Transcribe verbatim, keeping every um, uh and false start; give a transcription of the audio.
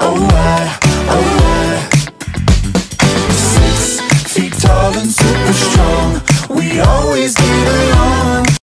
oh my, oh my. Six feet tall and super strong, we always get along.